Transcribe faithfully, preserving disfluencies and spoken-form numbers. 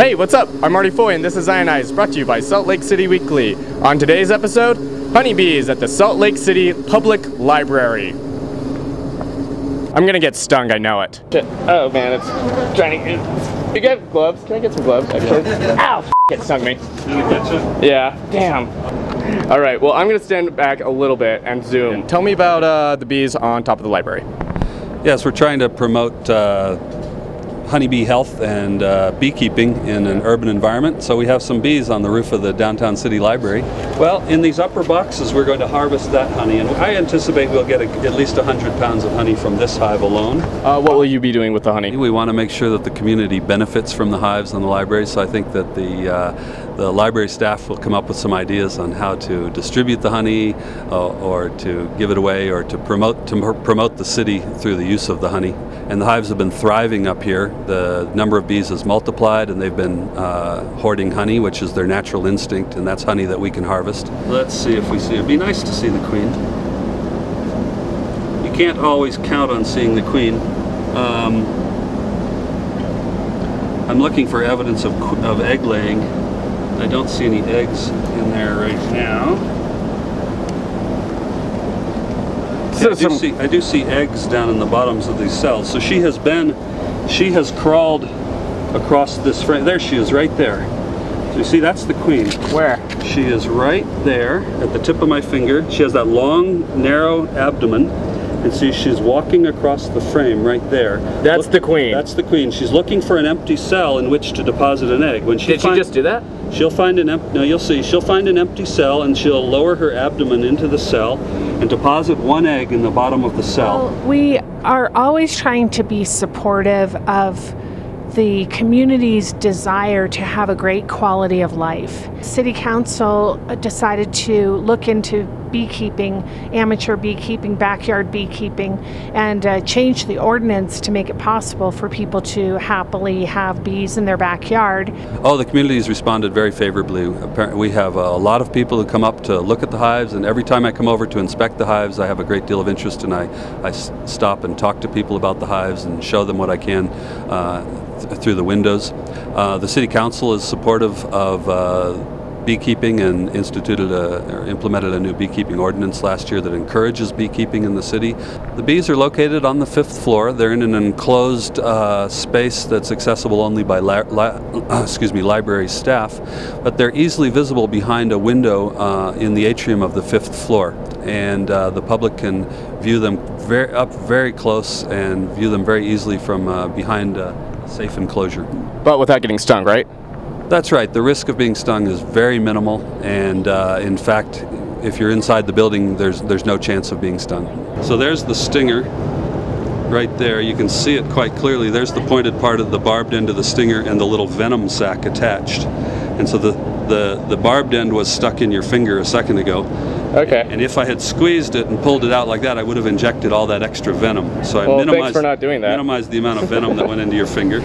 Hey, what's up? I'm Marty Foy and this is Zionized, brought to you by Salt Lake City Weekly. On today's episode, honeybees at the Salt Lake City Public Library. I'm gonna get stung, I know it. Oh man, it's trying to... It's, you got gloves? Can I get some gloves? Actually? Ow, f***, it stung me. Yeah, damn. Alright, well I'm gonna stand back a little bit and zoom. Tell me about uh, the bees on top of the library. Yes, we're trying to promote uh, honeybee health and uh, beekeeping in an urban environment. So we have some bees on the roof of the downtown city library. Well, in these upper boxes we're going to harvest that honey, and I anticipate we'll get a, at least one hundred pounds of honey from this hive alone. Uh, what will you be doing with the honey? We want to make sure that the community benefits from the hives and the library, so I think that the, uh, the library staff will come up with some ideas on how to distribute the honey uh, or to give it away or to promote, to promote the city through the use of the honey. And the hives have been thriving up here. The number of bees has multiplied and they've been uh, hoarding honey, which is their natural instinct, and that's honey that we can harvest. Let's see if we see it. It'd be nice to see the queen. You can't always count on seeing the queen. Um, I'm looking for evidence of, of egg laying. I don't see any eggs in there right now. I do, see, I do see eggs down in the bottoms of these cells. So she has been, she has crawled across this frame. There she is, right there. So you see, that's the queen. Where? She is right there at the tip of my finger. She has that long, narrow abdomen. And see, she's walking across the frame right there. That's Look, the queen. That's the queen. She's looking for an empty cell in which to deposit an egg. When she Did find, she just do that? She'll find an empty, no, you'll see. She'll find an empty cell and she'll lower her abdomen into the cell and deposit one egg in the bottom of the cell. Well, we are always trying to be supportive of the community's desire to have a great quality of life. City Council decided to look into beekeeping, amateur beekeeping, backyard beekeeping, and uh, change the ordinance to make it possible for people to happily have bees in their backyard. Oh, the community has responded very favorably. We have a lot of people who come up to look at the hives, and every time I come over to inspect the hives, I have a great deal of interest, and I, I stop and talk to people about the hives and show them what I can uh, th through the windows. Uh, the City Council is supportive of uh, beekeeping and instituted a, or implemented a new beekeeping ordinance last year that encourages beekeeping in the city. The bees are located on the fifth floor. They're in an enclosed uh, space that's accessible only by li li excuse me, library staff, but they're easily visible behind a window uh, in the atrium of the fifth floor, and uh, the public can view them very, up very close and view them very easily from uh, behind a safe enclosure. But without getting stung, right? That's right. The risk of being stung is very minimal, and uh, in fact, if you're inside the building, there's there's no chance of being stung. So there's the stinger, right there. You can see it quite clearly. There's the pointed part of the barbed end of the stinger and the little venom sac attached. And so the the the barbed end was stuck in your finger a second ago. Okay. And if I had squeezed it and pulled it out like that, I would have injected all that extra venom. So I well, minimized, thanks for not doing that. minimized the amount of venom that went into your finger.